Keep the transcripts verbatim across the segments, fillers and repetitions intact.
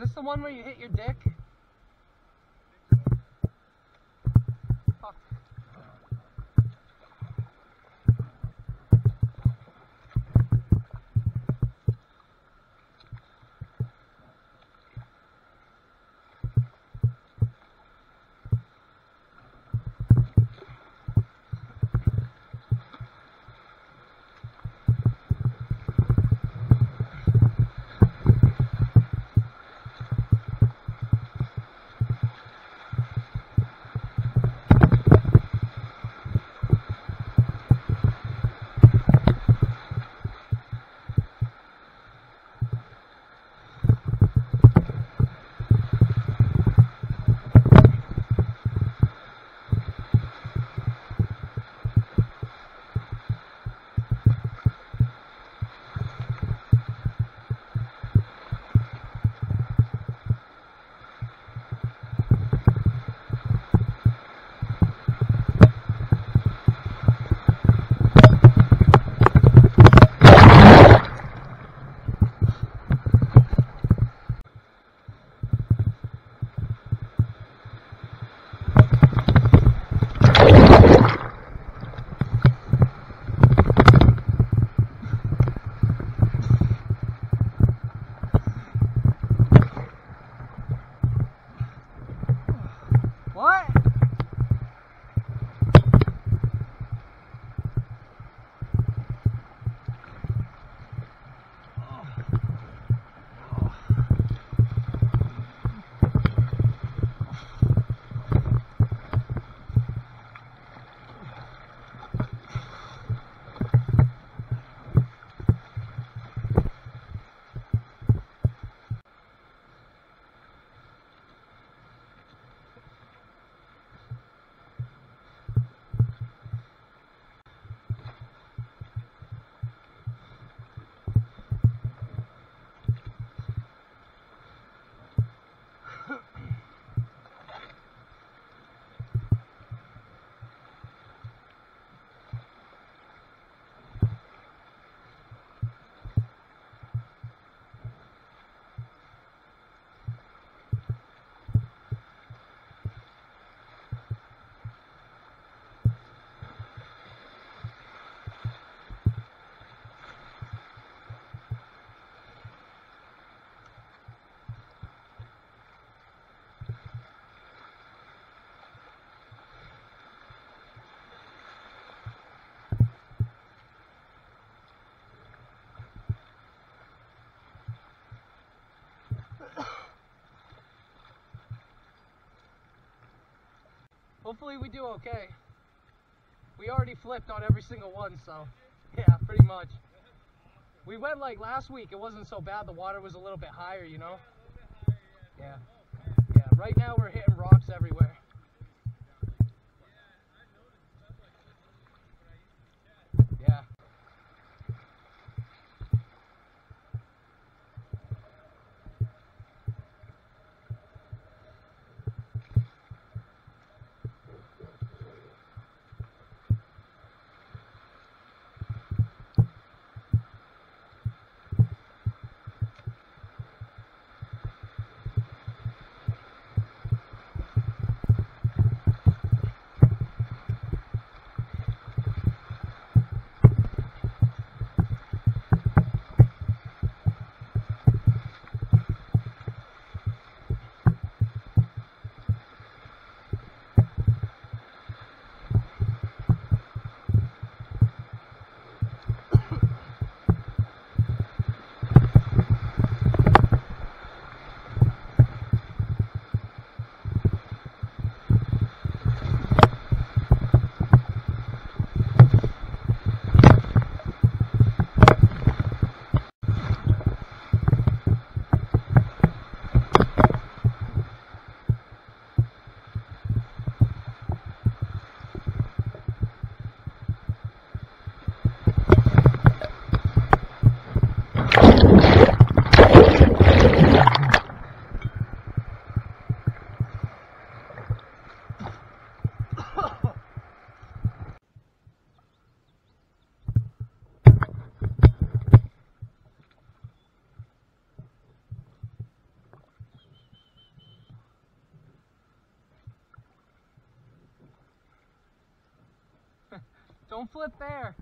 this the one where you hit your dick? Fuck. Hopefully we do okay. We already flipped on every single one, so yeah, pretty much. We went like last week, it wasn't so bad, the water was a little bit higher, you know? Yeah. Yeah, right now we're hitting rocks everywhere. Don't flip there.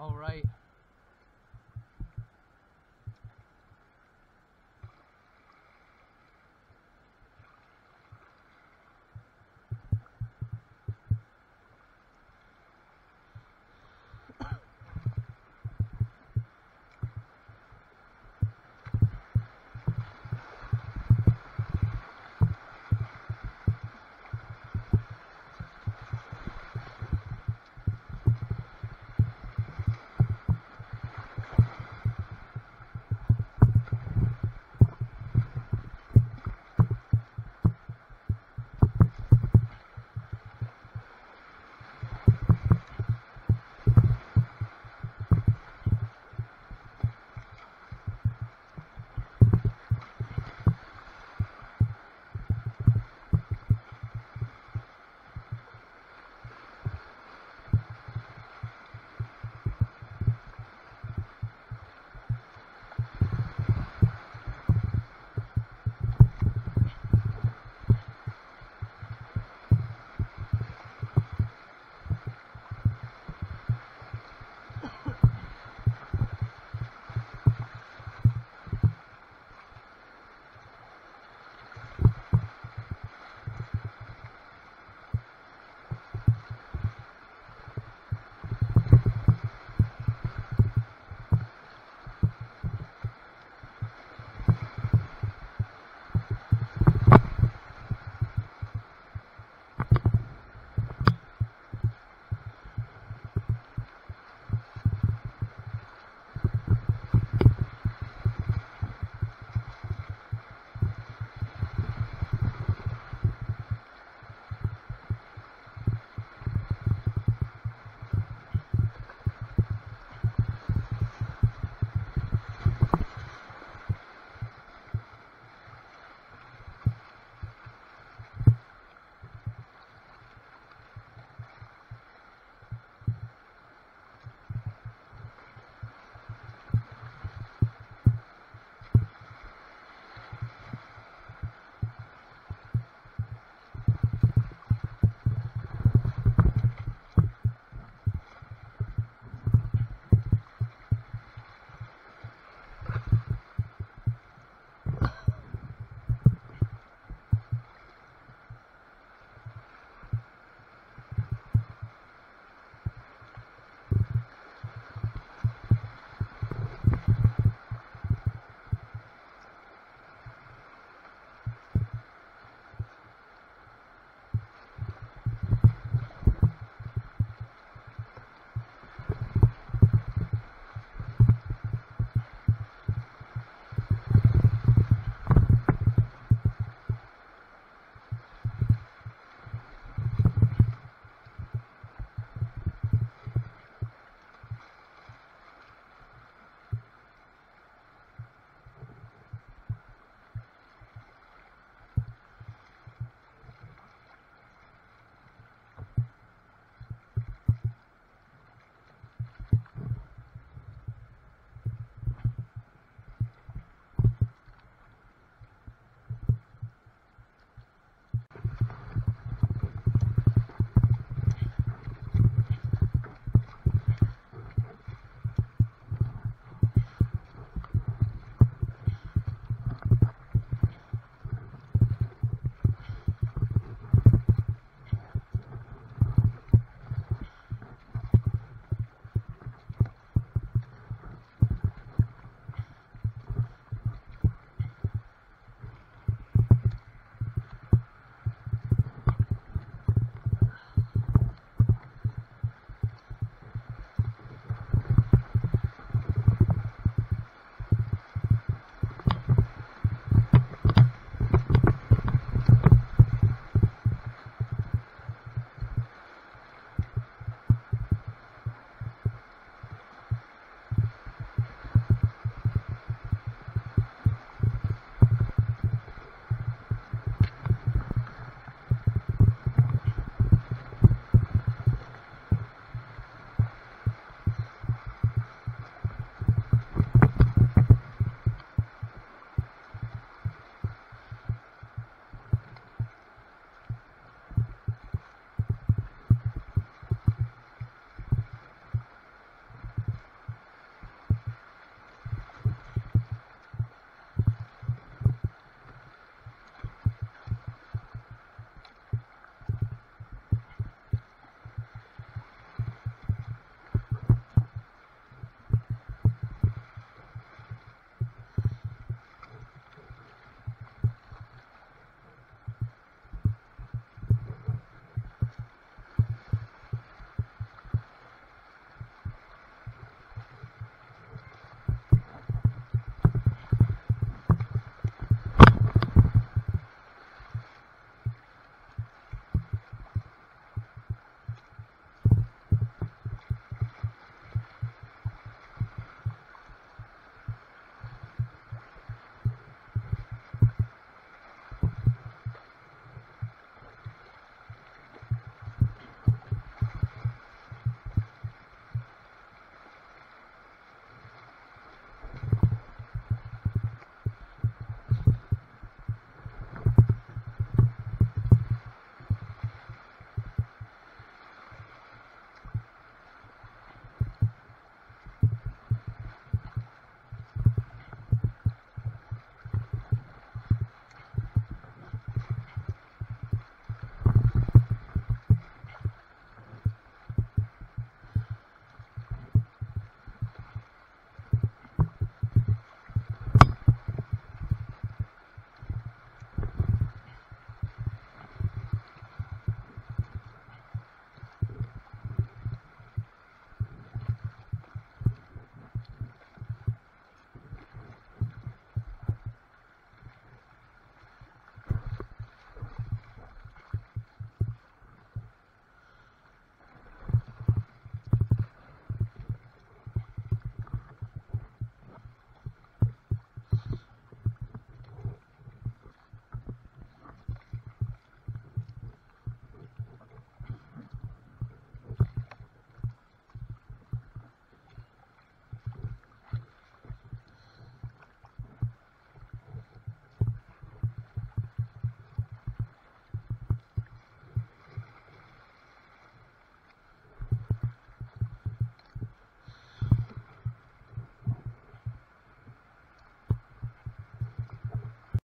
All right.